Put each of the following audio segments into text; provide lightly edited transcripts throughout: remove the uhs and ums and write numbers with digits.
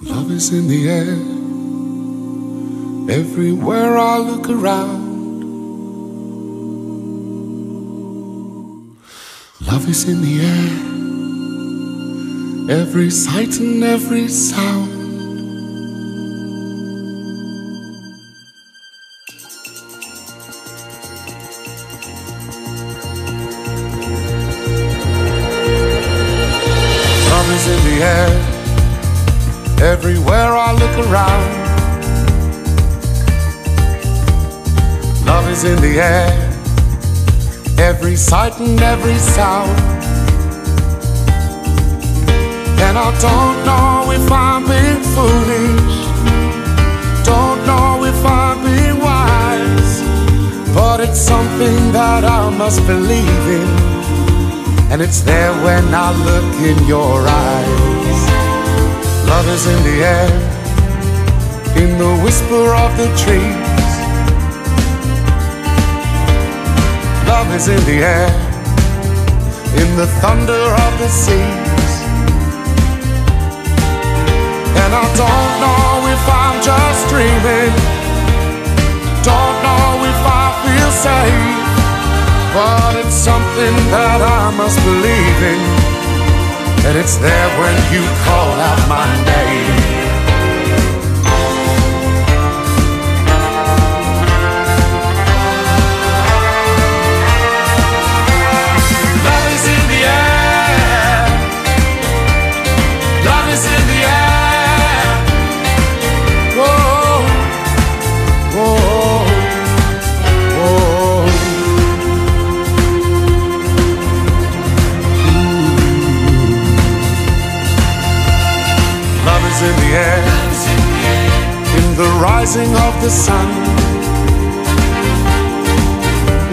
Love is in the air, everywhere I look around. Love is in the air, every sight and every sound. Love is in the air, everywhere I look around. Love is in the air, every sight and every sound. And I don't know if I'm being foolish, don't know if I'm being wise, but it's something that I must believe in, and it's there when I look in your eyes. Love is in the air, in the whisper of the trees. Love is in the air, in the thunder of the seas. And I don't know if I'm just dreaming, don't know if I feel safe, but it's something that I must believe in, and it's there when you call out my name. Love is in the air, love is in the air. Whoa, whoa, whoa. Love is in the air, in the rising of the sun.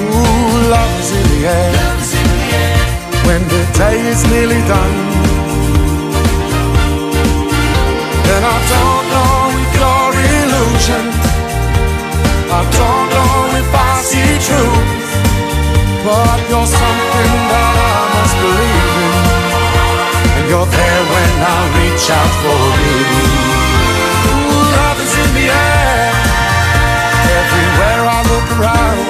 Ooh, love is in the air, when the day is nearly done. And I don't know if you're illusion, I don't know if I see truth, but you're something that I must believe in, and you're there when I reach out for you. Ooh, love is in the air, everywhere I look around.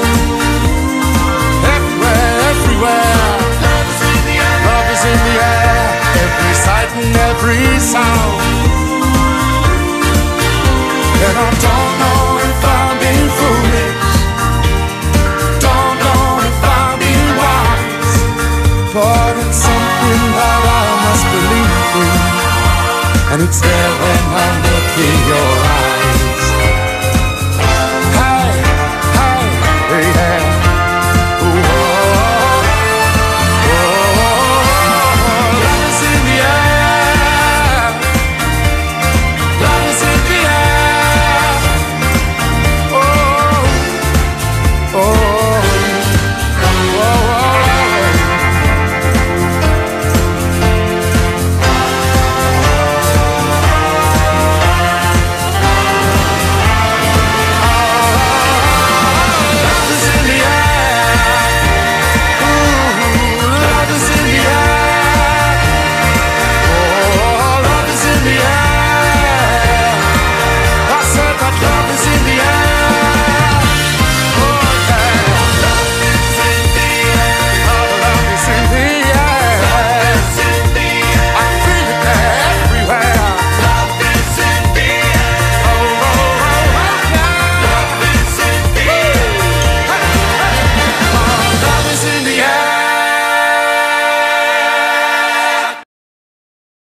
Everywhere, everywhere. Love is in the air, love is in the air, every sight and every sound. And I don't know if I'm being foolish, don't know if I'm being wise, but it's something that I must believe in, and it's there when I'm